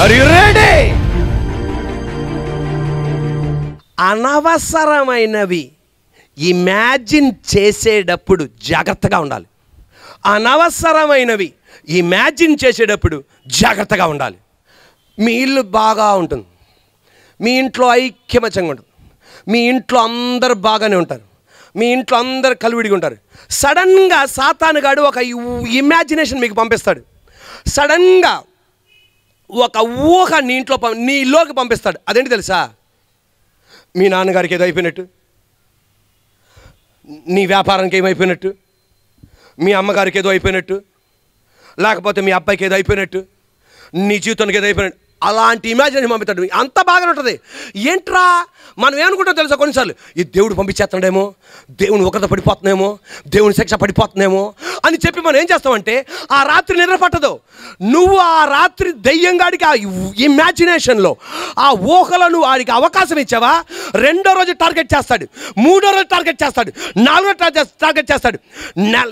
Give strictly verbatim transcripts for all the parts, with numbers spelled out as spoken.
Are you ready? అనవసరమైనవి imagine చేసేటప్పుడు జాగ్రత్తగా ఉండాలి. అనవసరమైనవి ఇమాజిన్ చేసేటప్పుడు జాగ్రత్తగా ఉండాలి. మీ ఇల్లు బాగా ఉంటుంది, మీ ఇంట్లో ఐక్యమత్యంగా ఉంటుంది, మీ ఇంట్లో అందరు బాగానే ఉంటారు, మీ ఇంట్లో అందరు కలివిడిగా ఉంటారు. సడన్గా సాతానుగాడు ఒక ఇమాజినేషన్ మీకు పంపిస్తాడు. సడన్గా ఒక ఊహ నీ ఇంట్లో నీలోకి పంపిస్తాడు. అదేంటి తెలుసా? మీ నాన్నగారికి ఏదో అయిపోయినట్టు, నీ వ్యాపారానికి ఏమైపోయినట్టు, మీ అమ్మగారికి ఏదో అయిపోయినట్టు, లేకపోతే మీ అబ్బాయికి ఏదో అయిపోయినట్టు, నీ జీవితానికి ఏదో అయిపోయినట్టు, అలాంటి ఇమాజినేషన్ పంపిస్తాడు. అంత బాగానే ఉంటుంది. ఏంట్రా మనం ఏమనుకుంటాం తెలుసా? కొన్నిసార్లు ఈ దేవుడు పంపించేస్తున్నాడేమో, దేవుని ఒకరితో పడిపోతున్నామేమో, దేవుని శిక్ష పడిపోతున్నామేమో అని చెప్పి మనం ఏం చేస్తామంటే ఆ రాత్రి నిద్ర పట్టదు. నువ్వు ఆ రాత్రి దయ్యంగాడికి ఆ ఇమాజినేషన్లో ఆ ఊహలో నువ్వు వాడికి అవకాశం ఇచ్చావా? రెండో రోజు టార్గెట్ చేస్తాడు, మూడో రోజు టార్గెట్ చేస్తాడు, నాలుగో టార్గెట్ చేస్తాడు,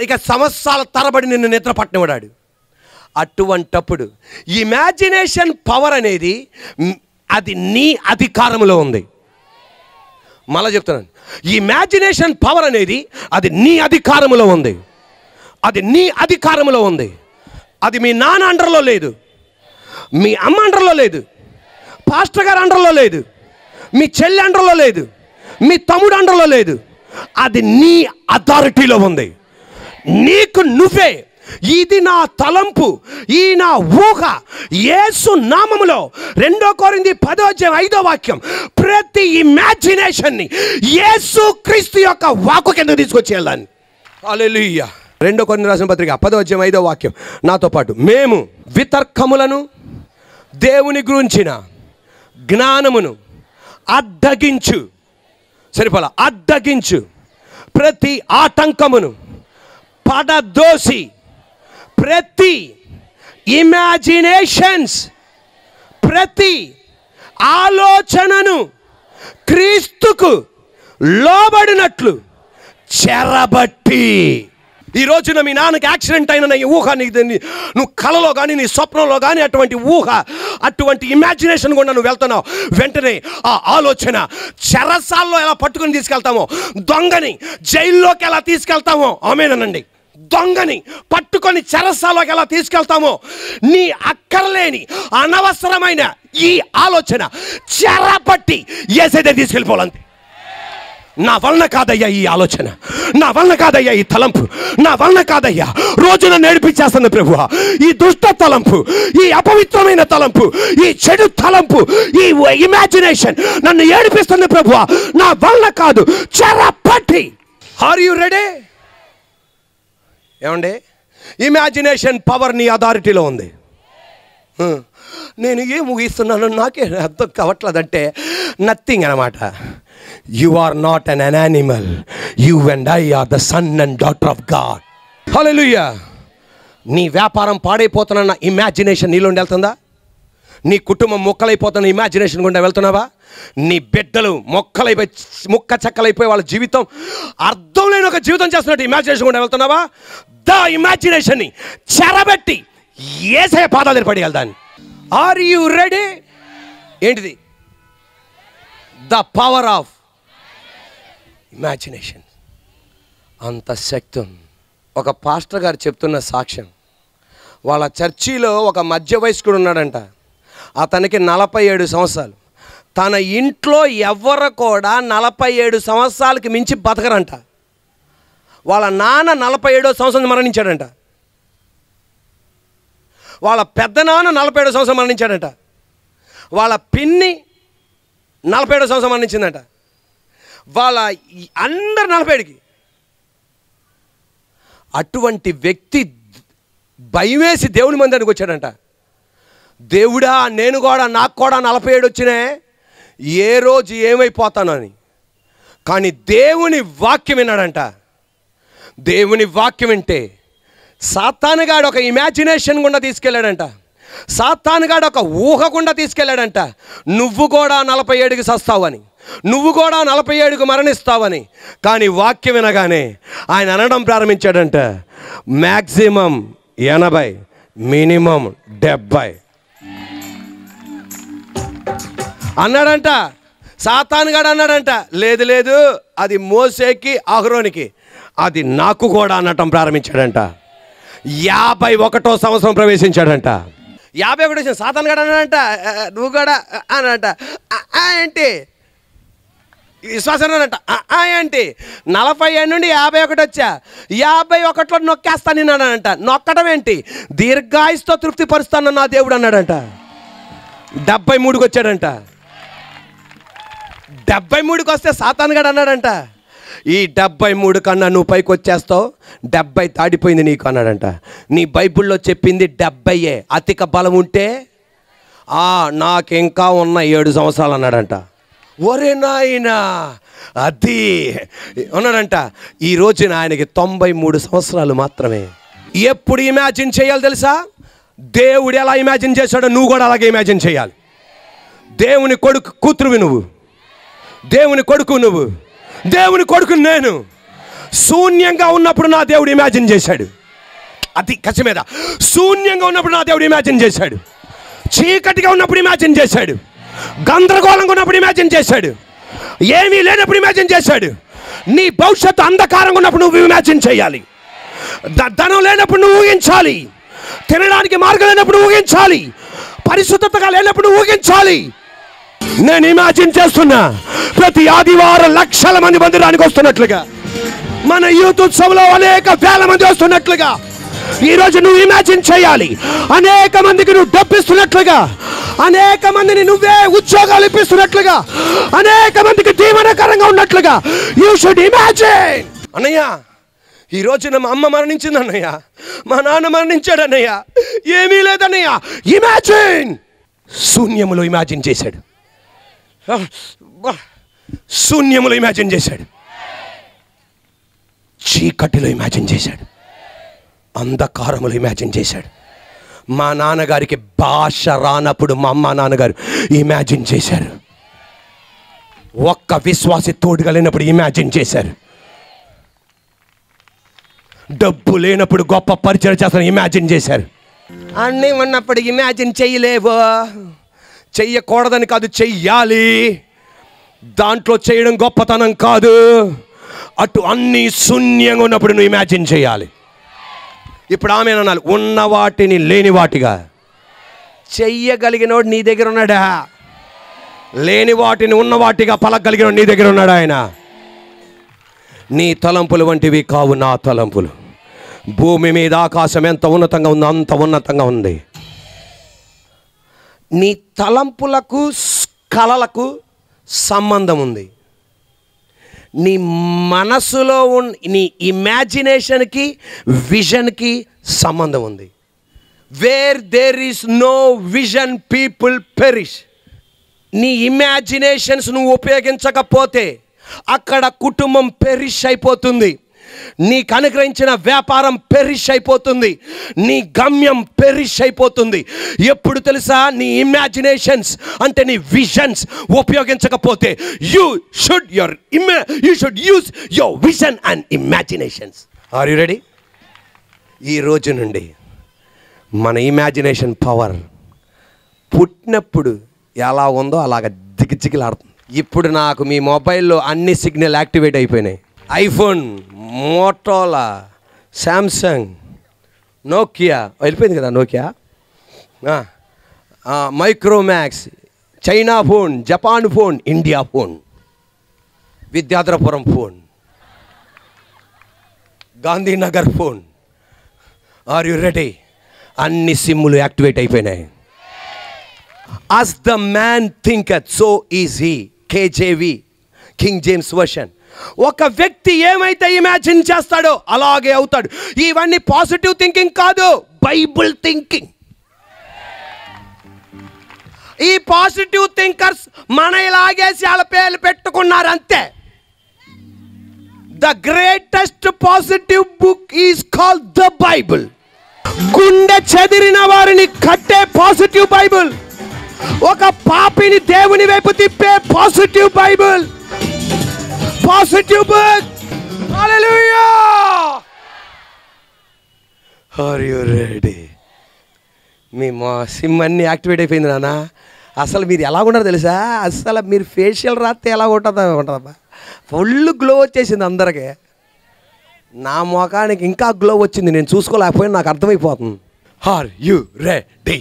ఇక సంవత్సరాల తరబడి నిన్ను నిద్ర పట్టనివాడాడు. అటువంటప్పుడు ఇమాజినేషన్ పవర్ అనేది అది నీ అధికారంలో ఉంది. మళ్ళీ చెప్తున్నాను, ఇమాజినేషన్ పవర్ అనేది అది నీ అధికారంలో ఉంది. అది నీ అధికారంలో ఉంది. అది మీ నాన్న అండర్లో లేదు, మీ అమ్మ అండర్లో లేదు, పాస్టర్ గారు అండర్లో లేదు, మీ చెల్లి అండర్లో లేదు, మీ తమ్ముడు అండర్లో లేదు. అది నీ అథారిటీలో ఉంది. నీకు నువ్వే ఇది నా తలంపు, ఈ నా ఊహ యేసు నామములో. రెండో కొరింథీ పదో అధ్యాయం ఐదో వాక్యం, ప్రతి ఇమాజినేషన్ని యేసు క్రీస్తు యొక్క వాక్కు కింద తీసుకొచ్చి వెళ్ళాను. హల్లెలూయా. రెండో కొరింథీ రాసిన పత్రిక పదో అధ్యాయం ఐదో వాక్యం, నాతో పాటు మేము వితర్కములను దేవుని గురించిన జ్ఞానమును అడ్డగించు, సరిపోలా అడ్డగించు, ప్రతి ఆటంకమును పడదోసి, ప్రతి ఇమాజినేషన్స్ ప్రతి ఆలోచనను క్రీస్తుకు లోబడినట్లు చెరబట్టి. ఈ రోజున మీ నాన్నకి యాక్సిడెంట్ అయిన ఊహ నీకు నువ్వు కలలో కానీ నీ స్వప్నంలో కానీ అటువంటి ఊహ అటువంటి ఇమాజినేషన్ కూడా నువ్వు వెళ్తున్నావు. వెంటనే ఆ ఆలోచన చెరసాల్లో ఎలా పట్టుకుని తీసుకెళ్తామో, దొంగని జైల్లోకి ఎలా తీసుకెళ్తామో, ఆమేనండి, దొంగని పట్టుకొని చెరసాలోకి ఎలా తీసుకెళ్తామో, నీ అక్కర్లేని అనవసరమైన ఈ ఆలోచన చెరపట్టి ఏసైతే తీసుకెళ్ళిపోవాలంతే. నా వలన కాదయ్యా ఈ ఆలోచన, నా వలన కాదయ్యా ఈ తలంపు, నా వలన కాదయ్యా రోజున నేర్పించేస్తున్న ప్రభువా ఈ దుష్ట తలంపు, ఈ అపవిత్రమైన తలంపు, ఈ చెడు తలంపు, ఈ ఇమాజినేషన్ నన్ను ఏడిపిస్తున్న ప్రభువా, నా వలన కాదు చెరపట్టి. Are you ready? ఏమండి, ఇమాజినేషన్ పవర్ నీ అథారిటీలో ఉంది. నేను ఏం ఊహిస్తున్నాను నాకే అర్థం కావట్లేదంటే నథింగ్ అనమాట. You are not an an animal, you and I are the son and daughter of God. Hallelujah. నీ వ్యాపారం పాడైపోతున్న ఇమాజినేషన్ నీలోండి వెళ్తుందా? నీ కుటుంబం మొక్కలైపోతున్న ఇమాజినేషన్ గుండా వెళ్తున్నావా? నీ బిడ్డలు మొక్కలైపోయి ముక్క చెక్కలైపోయి వాళ్ళ జీవితం అర్థం లేని ఒక జీవితం చేస్తున్నట్టు ఇమాజినేషన్ గుండా వెళ్తున్నావా? ద ఇమాజినేషన్ని చెరబెట్టి ఏసే పాదాలు పడి వెళ్దాన్ని. Are you ready? ఏంటిది? The power of imagination. అంత శక్తి. ఒక పాస్టర్ గారు చెప్తున్న సాక్ష్యం, వాళ్ళ చర్చిలో ఒక మధ్య వయస్కుడు ఉన్నాడంట. అతనికి నలభై ఏడు సంవత్సరాలు. తన ఇంట్లో ఎవరు కూడా నలభై ఏడు సంవత్సరాలకి మించి బతకరంట. వాళ్ళ నాన్న నలభై ఏడో సంవత్సరం మరణించాడంట. వాళ్ళ పెద్ద నాన్న నలభై ఏడో సంవత్సరం మరణించాడంట. వాళ్ళ పిన్ని నలభై ఏడో సంవత్సరం మరణించిందంట. వాళ్ళ అందరు నలభై ఏడుకి. అటువంటి వ్యక్తి భయం వేసి దేవుని మందిరానికి వచ్చాడంట. దేవుడా, నేను కూడా నాకు కూడా నలభై ఏడు వచ్చినాయి, ఏ రోజు ఏమైపోతాను అని. కానీ దేవుని వాక్యం విన్నాడంట. దేవుని వాక్యం వింటే సాతానుగాడు ఒక ఇమాజినేషన్ గుండా తీసుకెళ్ళాడంట, సాతానుగాడు ఒక ఊహ గుండా తీసుకెళ్ళాడంట. నువ్వు కూడా నలభై ఏడుకి సస్తావని, నువ్వు కూడా నలభై ఏడుకు మరణిస్తావని. కానీ వాక్యం వినగానే ఆయన అనడం ప్రారంభించాడంట, మ్యాక్సిమం ఎనభై, మినిమం డెబ్బై. అన్నాడంట, సాతాను గాడు అన్నాడంట, లేదు లేదు అది మోసేకి అహరోనికి, అది నాకు కూడా అనటం ప్రారంభించాడంట. యాభై ఒకటో సంవత్సరం ప్రవేశించాడంట. యాభై ఒకటి సాతాను గాడు అన్నాడంట, నువ్వు కూడా అనంట ఏంటి విశ్వాసం అనంట ఏంటి. నలభై ఏడు నుండి యాభై ఒకటి వచ్చా, యాభై ఒకటిలో నొక్కేస్తా నేను అన్నాడంట. నొక్కడం ఏంటి, దీర్ఘాయుస్తో తృప్తి పరుస్తాను నా దేవుడు అన్నాడంట. డెబ్బై మూడుకి వచ్చాడంట. డెబ్బై మూడుకి వస్తే సాతాను గాడు అన్నాడంట, ఈ డెబ్బై మూడు కన్నా నువ్వు పైకి వచ్చేస్తావు, డెబ్బై తాడిపోయింది నీకు అన్నాడంట. నీ బైబిల్లో చెప్పింది డెబ్బైయే, అధిక బలం ఉంటే నాకు ఇంకా ఉన్న ఏడు సంవత్సరాలు అన్నాడంట. ఒరే నాయనా అది అన్నాడంట. ఈ రోజున ఆయనకి తొంభై మూడు సంవత్సరాలు మాత్రమే. ఎప్పుడు ఇమాజిన్ చేయాలి తెలుసా, దేవుడు ఎలా ఇమాజిన్ చేశాడో నువ్వు కూడా అలాగే ఇమాజిన్ చేయాలి. దేవుని కొడుకు కూతురువి నువ్వు, దేవుని కొడుకు నువ్వు, దేవుని కొడుకు నేను. శూన్యంగా ఉన్నప్పుడు నా దేవుడు ఇమాజిన్ చేశాడు, అది కసి మీద. శూన్యంగా ఉన్నప్పుడు నా దేవుడు ఇమాజిన్ చేశాడు, చీకటిగా ఉన్నప్పుడు ఇమాజిన్ చేశాడు, గందరగోళంగా ఉన్నప్పుడు ఇమాజిన్ చేశాడు, ఏమీ లేనప్పుడు ఇమాజిన్ చేశాడు. నీ భవిష్యత్తు అంధకారంగా ఉన్నప్పుడు నువ్వు ఇమాజిన్ చేయాలి. ధనం లేనప్పుడు నువ్వు ఊహించాలి, తినడానికి మార్గం లేనప్పుడు ఊహించాలి, పరిశుద్ధతగా లేనప్పుడు ఊహించాలి. నేను ఇమాజిన్ చేస్తున్నా, ప్రతి ఆదివారం లక్షల మంది మందిరానికి వస్తున్నట్లుగా, మన యూత్ ఉత్సవంలో అనేక వేల మంది వస్తున్నట్లుగా ఈరోజు నువ్వు ఇమాజిన్ చేయాలి. అనేక మందికి నువ్వు డబ్బిస్తున్నట్లుగా, అనేక మందిని నువ్వే ఉద్యోగాలు ఇప్పిస్తున్నట్లుగా, అనేక మందికి దీవెనకరంగా ఉన్నట్లుగా యూ షుడ్ ఇమాజిన్. అన్నయ్య ఈ రోజున మా అమ్మ మరణించింది అన్నయ్య, మా నాన్న మరణించాడు అన్నయ్య, ఏమీ లేదన్నయ్య. ఇమాజిన్, శూన్యములో ఇమాజిన్ చేశాడు, శూన్యములో ఇమాజిన్ చేశాడు, చీకటిలో ఇమాజిన్ చేశాడు, అంధకారములో ఇమాజిన్ చేశాడు. మా నాన్నగారికి భాష రానప్పుడు మా అమ్మ నాన్నగారు ఇమాజిన్ చేశారు. ఒక్క విశ్వాసి తోడుగా లేనప్పుడు ఇమాజిన్ చేశారు. డబ్బు లేనప్పుడు గొప్ప పరిచయం చేస్తాను ఇమాజిన్ చేశారు. అన్నీ ఉన్నప్పుడు ఇమాజిన్ చేయలేవు. చెయ్యకూడదని కాదు, చెయ్యాలి. దాంట్లో చేయడం గొప్పతనం కాదు. అటు అన్నీ శూన్యంగా ఉన్నప్పుడు నువ్వు ఇమాజిన్ చేయాలి. ఇప్పుడు ఆమె అనాలి, ఉన్న వాటిని లేని వాటిగా చెయ్యగలిగినోడు నీ దగ్గర ఉన్నాడా? లేని వాటిని ఉన్నవాటిగా పలకగలిగినోడు నీ దగ్గర ఉన్నాడా? ఆయన నీ తలంపులు వంటివి కావు నా తలంపులు. భూమి మీద ఆకాశం ఎంత ఉన్నతంగా ఉందో అంత ఉన్నతంగా ఉంది. నీ తలంపులకు కళలకు సంబంధం ఉంది. నీ మనసులో ఉన్న నీ ఇమాజినేషన్కి విజన్కి సంబంధం ఉంది. Where there is no vision people perish. నీ ఇమాజినేషన్స్ నువ్వు ఉపయోగించకపోతే అక్కడ కుటుంబం పెరిష్ అయిపోతుంది, నీకు అనుగ్రహించిన వ్యాపారం పెరిష్ అయిపోతుంది, నీ గమ్యం పెరిష్ అయిపోతుంది. ఎప్పుడు తెలుసా, నీ ఇమాజినేషన్స్ అంటే నీ విజన్స్ ఉపయోగించకపోతే. యూ షుడ్ యువర్ ఇమా you should use your vision and imaginations. Are you ready? ఈ రోజు నుండి మన ఇమాజినేషన్ పవర్ పుట్టినప్పుడు ఎలా ఉందో అలాగ దిగిజిగిలాడుతుంది. ఇప్పుడు నాకు మీ మొబైల్లో అన్ని సిగ్నల్ యాక్టివేట్ అయిపోయినాయి. ఐఫోన్, మోటోలా, శాంసంగ్, నోకియా వెళ్ళిపోయింది కదా, Nokia, Micromax, China phone, Japan phone, India phone, Vidyadharapuram phone, Gandhinagar phone. Are you ready? అన్ని సిమ్ములు యాక్టివేట్ అయిపోయినాయి. As the man thinketh, so is he. K J V, King James Version. ఒక వ్యక్తి ఏమైతే imagine చేస్తాడో అలాగే అవుతాడు. ఇవన్నీ పాజిటివ్ థింకింగ్ కాదు, బైబుల్ థింకింగ్. ఈ పాజిటివ్ థింకర్స్ మనలాగేసి వాళ్ళ పేర్లు పెట్టుకున్నారు అంతే. The greatest positive book is called the Bible. గుండె చెదిరిన వారిని కట్టే పాజిటివ్ బైబుల్, ఒక పాపిని దేవుని వైపు తిప్పే positive Bible, positive book. Hallelujah. Are you ready? మీ మా సిమ్ అన్ని యాక్టివేట్ అయిపోయింది నానా. అసలు మీరు ఎలా ఉన్నారు తెలుసా? అసలు మీరు ఫేషియల్ రాస్తే ఎలా ఉంటుందా ఉంటుందమ్మా, ఫుల్ గ్లో వచ్చేసింది అందరికీ. నా మొఖానికి ఇంకా గ్లో వచ్చింది, నేను చూసుకోలేకపోయినా నాకు అర్థమైపోతుంది. Are you ready?